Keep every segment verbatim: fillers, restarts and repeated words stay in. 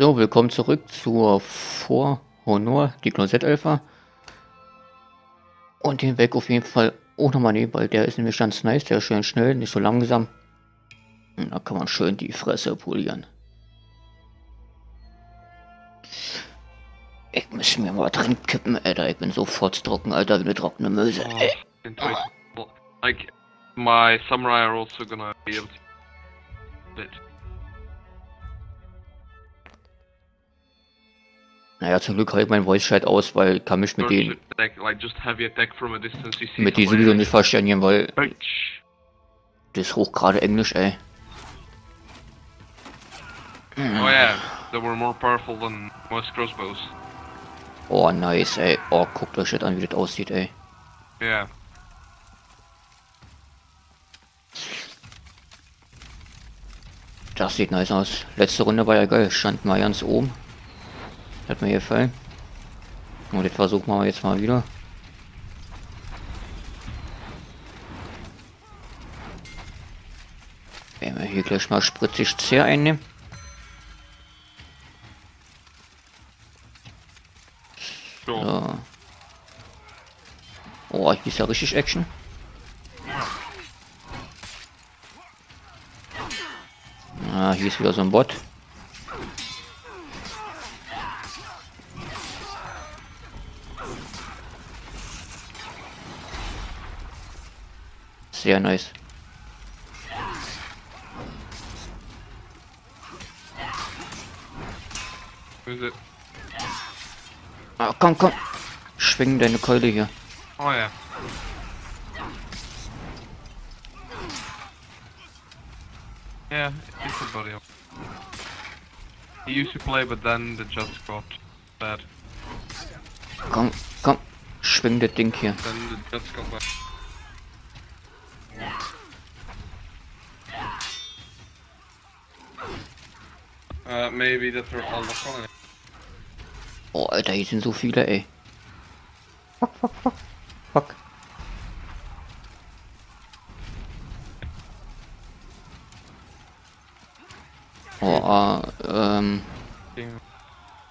So, willkommen zurück zur For Honor, die Klonset-Elfer. Und den Weg auf jeden Fall auch nochmal nehmen, weil der ist nämlich ganz nice, der ist schön schnell, nicht so langsam. Und da kann man schön die Fresse polieren. Ich muss mir mal drin kippen, Alter. Ich bin sofort trocken, Alter, wie eine trockene Möse. Oh, like, my samurai are also gonna be able to... Naja, zum Glück habe ich mein Voice-Chat aus, weil ich kann mich mit denen... mit die sowieso nicht verständigen, weil... das ist hochgrade Englisch, ey. Oh yeah, they were more powerful than most crossbows. Oh nice, ey. Oh, guckt euch das an, wie das aussieht, ey. Yeah. Das sieht nice aus. Letzte Runde war ja geil, stand mal ganz oben. Hat mir gefallen. Und das versuchen wir jetzt mal wieder. Wenn wir hier gleich mal spritzig C einnehmen. So. Oh, hier ist ja richtig Action. Ah, hier ist wieder so ein Bot. Sehr nice. Oh, komm, komm. Schwing deine Keule hier. Oh ja. Yeah, it's a body up. He used to play, but then the jets got bad. Komm, komm. Schwing das Ding hier. Then the jets got bad. Uh, maybe that's for all the colony. Oh Alter, hier sind so viele, ey. Fuck, fuck, fuck. Fuck. Oh, äh, ähm.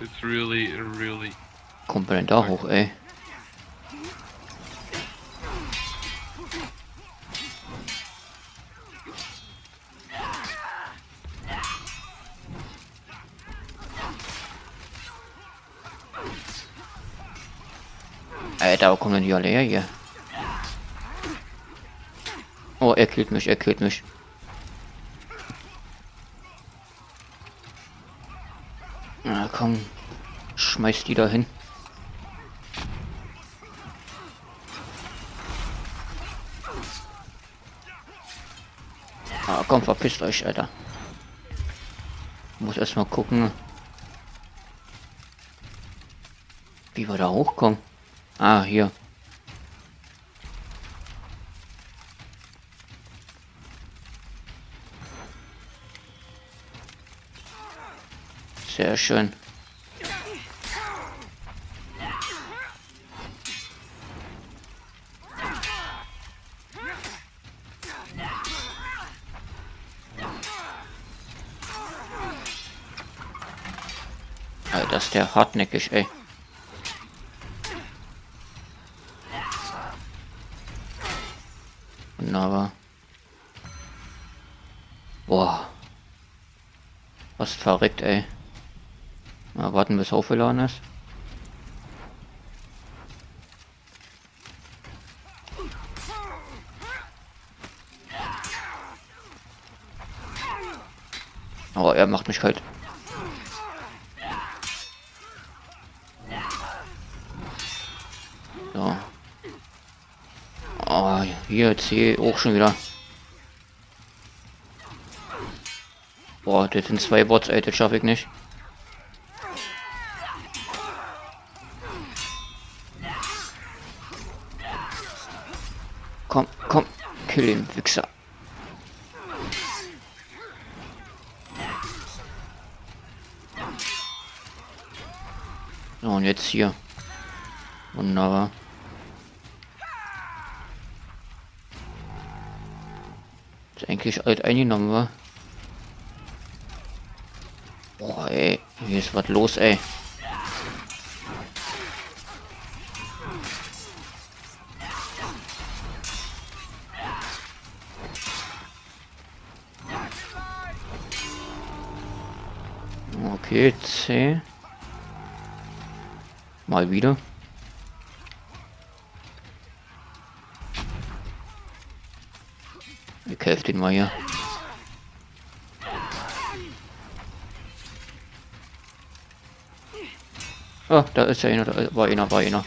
It's really, really. Kommt man denn da hoch, ey? Alter, wo kommen denn die alle her hier? Oh, er killt mich, er killt mich. Na komm, schmeiß die da hin. Ah, komm, verpisst euch, Alter. Muss erstmal gucken, wie wir da hochkommen. Ah, hier. Sehr schön. Alter, das ist der hartnäckig, ey. Aber boah, was verrückt, ey. Mal warten, bis aufgeladen ist. Aber oh, er macht mich kalt. So. Oh, hier C auch schon wieder. Boah, das sind zwei Bots, ey, das schaffe ich nicht. Komm, komm, kill den Wichser. So, und jetzt hier. Wunderbar. Eigentlich alt eingenommen war. Boah, ey. Hier ist was los, ey. Okay, C. Mal wieder. Ich helfe den mal hier. Ah, da ist ja einer, da war einer, war einer.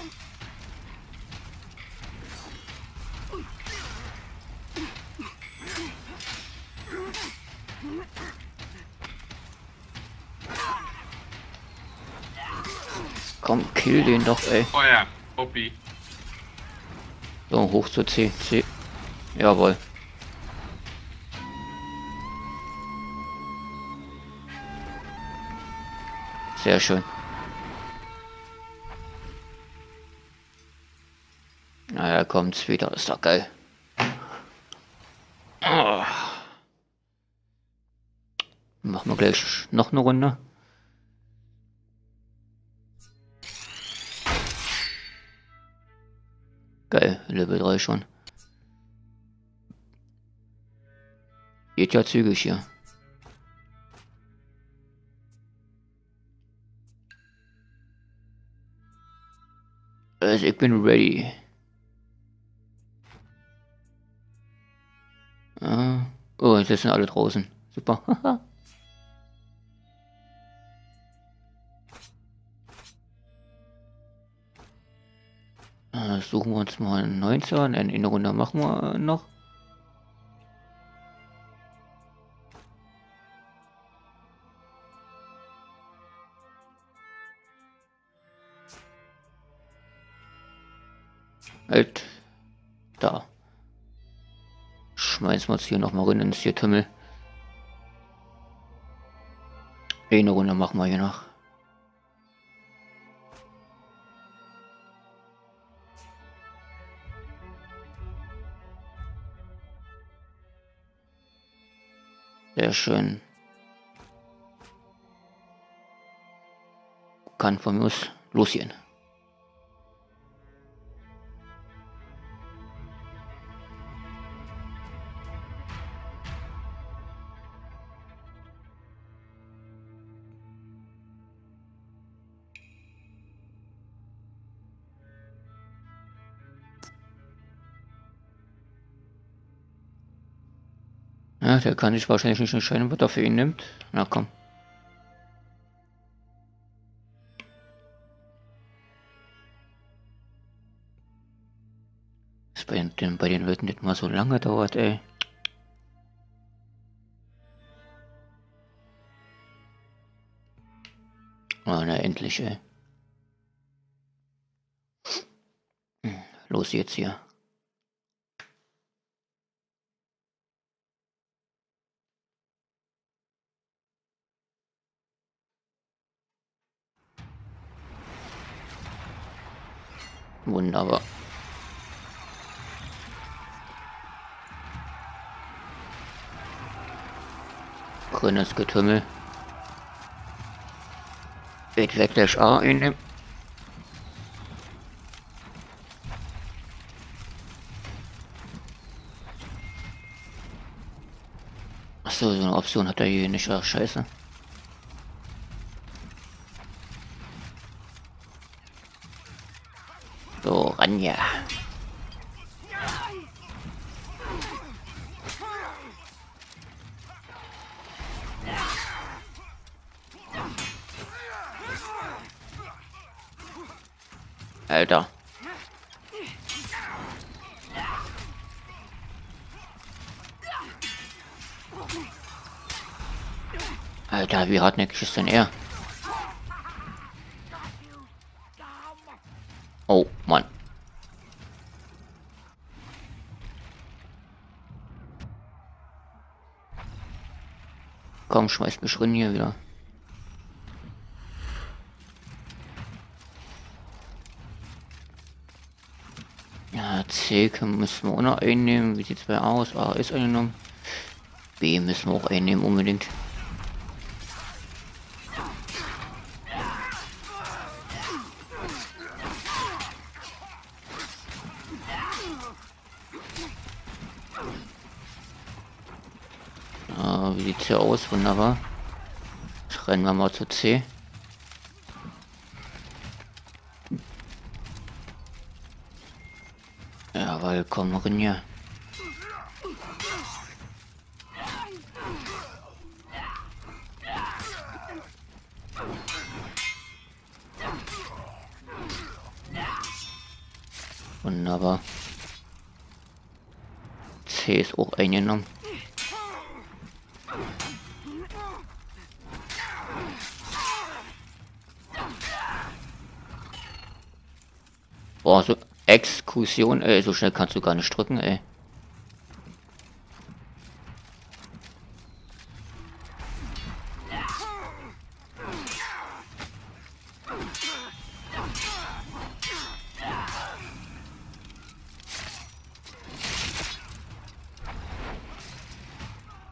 Komm, kill den doch, ey. Feuer, Hobby. So, hoch zu C, C. Jawohl. Sehr schön. Na, da kommt's wieder, ist doch geil. Oh. Machen wir gleich noch eine Runde. Geil, Level drei schon. Geht ja zügig hier. Also ich bin ready. Ah. Oh, jetzt sind alle draußen. Super. Suchen wir uns mal einen neunzehn, eine Runde machen wir noch. Halt. Da. Schmeißen wir uns hier nochmal rein ins Getümmel. Eine Runde machen wir hier noch. Sehr schön. Kann von mir aus losgehen. Ja, der kann sich wahrscheinlich nicht entscheiden, was er für ihn nimmt. Na komm. Dass bei den, bei den Leuten nicht mal so lange dauert, ey. Ah, na endlich, ey. Los jetzt hier. Wunderbar. Grünes Getümmel. Geht weg, der A in dem. Achso, so eine Option hat er hier nicht. Ach, scheiße. So, ran ja. Alter. Alter, wie hartnäckig ist denn er? Oh, Mann. Komm, schmeißt mich rein hier wieder. Ja, C müssen wir auch noch einnehmen. Wie sieht es bei A aus? A ist eingenommen. B müssen wir auch einnehmen unbedingt. sieht's ja aus, wunderbar. Jetzt rennen wir mal zu C. Jawohl, komm rein hier. Wunderbar. C ist auch eingenommen. Boah, so Exkursion, ey, so schnell kannst du gar nicht drücken, ey.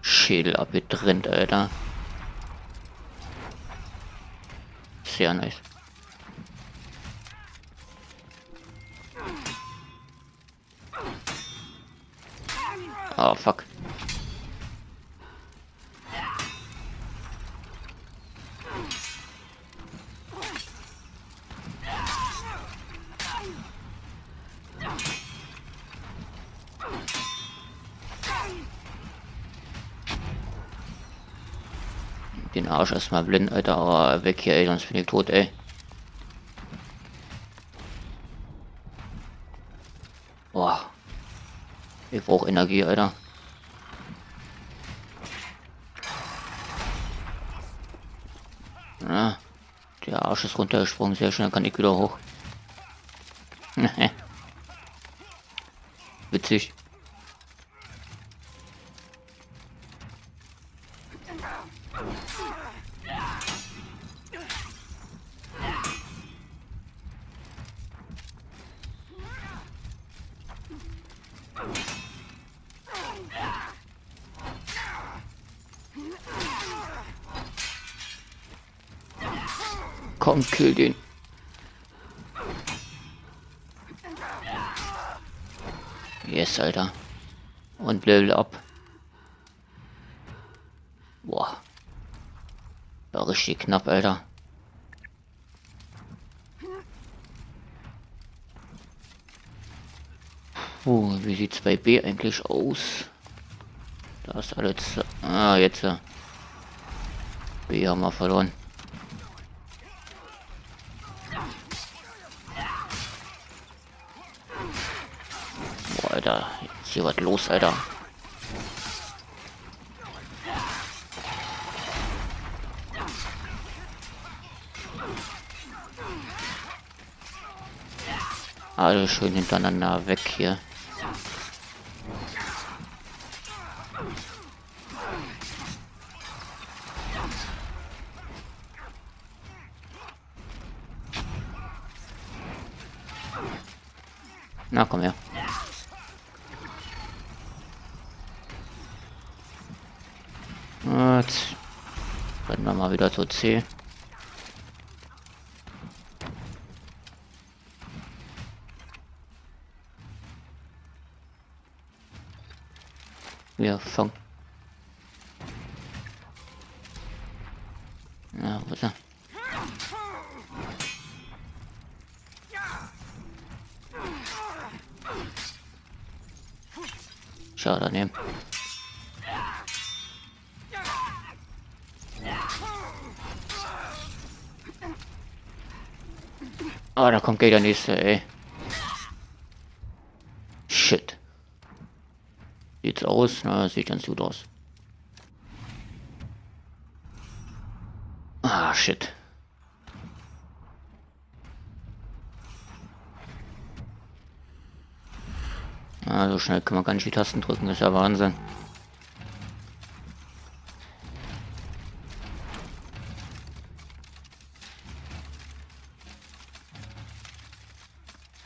Schädel abgetrennt, Alter. Sehr nice. Oh, fuck. Den Arsch erstmal blind, Alter. Oh, weg hier, ey, sonst bin ich tot, ey. Boah. Ich brauche Energie, Alter. Ja, der Arsch ist runtergesprungen, sehr schnell kann ich wieder hoch. Witzig. Komm, kill den. Yes, Alter. Und Level up. Boah. War richtig knapp, Alter. Puh, wie sieht's bei B eigentlich aus? Da ist alles... Ah, jetzt. B haben wir verloren. Alter, jetzt ist hier was los, Alter. Alle schön hintereinander weg hier. Na komm her. Jetzt rennen wir mal wieder zu C. Wir fangen. Na, wo ist er? Schau daneben. Ah, da kommt gleich der nächste, ey. Shit. Sieht's aus? Na, sieht ganz gut aus. Ah, shit. Ah, so schnell kann man gar nicht die Tasten drücken, ist ja Wahnsinn.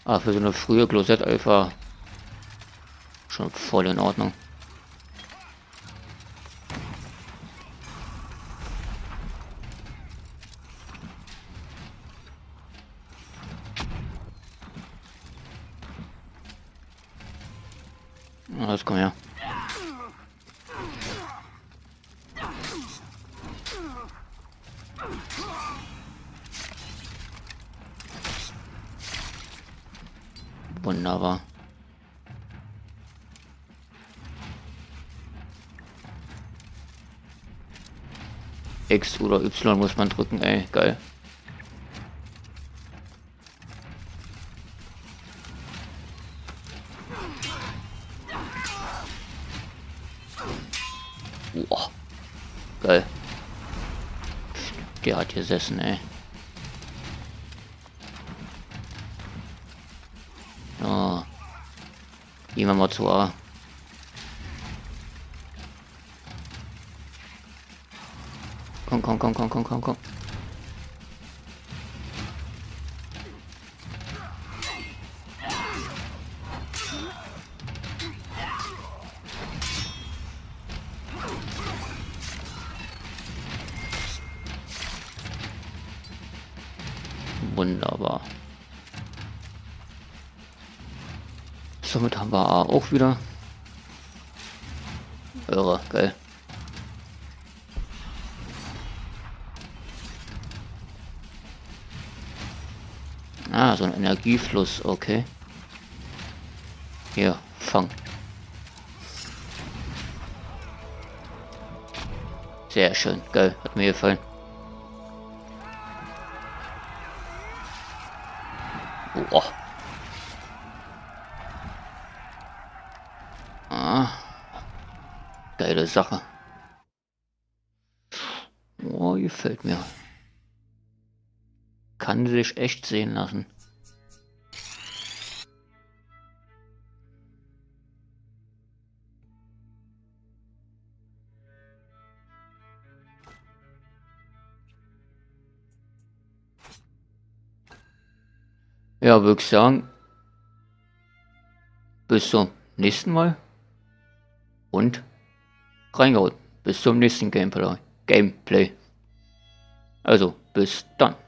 Ah, für so eine frühe Glosette Alpha schon voll in Ordnung. Na, jetzt komm her. Wunderbar. X oder Y muss man drücken, ey, geil. Boah, geil. Der hat gesessen, ey. Oh. Gehen wir mal zu A. Komm, komm, komm, komm, komm, komm, komm. Wunderbar. Somit haben wir A auch wieder. Irre, geil. Ah, so ein Energiefluss, okay. Hier, fang. Sehr schön, geil, hat mir gefallen. Boah. Ah. Geile Sache. Oh, gefällt mir. Kann sich echt sehen lassen. Ja, würde ich sagen, bis zum nächsten Mal und reingehauen. Bis zum nächsten Gameplay. Gameplay. Also, bis dann.